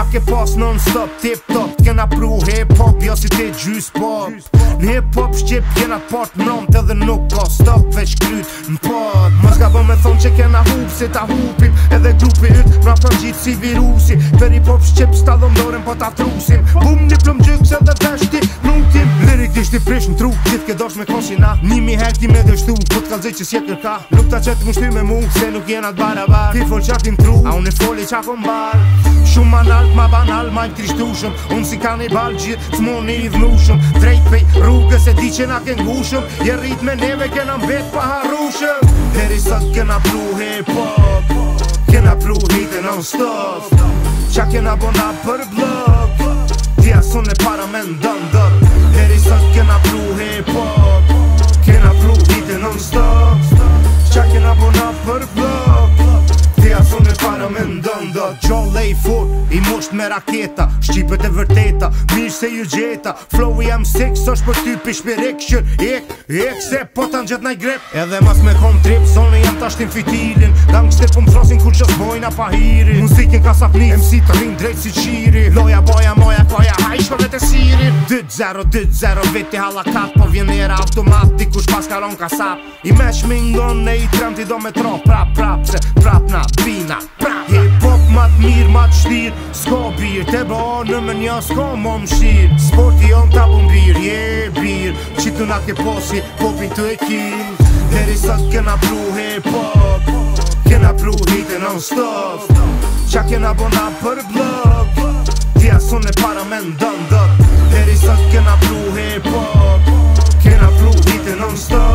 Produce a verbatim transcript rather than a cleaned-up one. Kena ke pas non-stop, tip-top, kena pru hip-hop, ja si ti gjyspop. Në hip-hop shqip kena part nëmt edhe nuk ka stop veç kryt n'pad. Mas ka bë me thonë që kena hup si ta hupim edhe grupi yt na pra gjitë si virusi. Për hip-hop shqip s'ta dhomdorim po ta trusim. Bum një plëm gjyks edhe veshti nukim. Lirik dish t'i prish n'tru, gjith ke dosh me kon si na. Nimi hekti me dështu, po t'ka zhe që s'je kërka. Nuk ta qëtë mu shty me mu, se nuk jena t'barabar. Ti fol qatin tru, a unë e foli qa kon bar. Shumë ma nalt, ma banal, ma n'krishtushëm. Unë si kanibal gjithë, s'moni i dhnushëm. Drejt pej rrugës e di që na ken ngushëm. Je rrit me neve kena mbet pa harrushëm. Deri sot kena pru hip-hop, kena pru hite non-stop. Qa kena bona për blok, tja sun e para me ndëndër. Deri sot kena pru hip-hop, kena pru hite non-stop. Qa kena bona për blok, tja sun e para me ndëndër. Gjole i fur, i musht me raketa, shqipet e vërteta, mirë se ju gjeta. Flow i M six, është për typi shpirik, shër ek, ek se po të në gjët naj grip. Edhe mas me kom trip, soni jam tashtin fitilin. Dam kështet po më throsin kur qës bojna pa hirin. Muzikin ka sapni, M C të rin drejt si qiri. Loja boja moja koja hajsh për vete sirin. Dyt zero, dyt zero, viti halakat, po vjenera automat, dikush pas karon ka sap. I me shmingon e i trem ti do me tro, prap, prap, se prap na, bina, prap. Hip-hop mat mir, mat shlir, s'ko bir, te bo në më një s'ko më më shir. Sporti on t'a bun bir, je bir, qitu na ke posi, popin t'u e kin. Deri sot kena pru hip-hop, kena pru hite non-stop. Qa kena bona për blok, tja sun e para me ndëndër. Deri sot kena pru hip-hop, kena pru hite non-stop.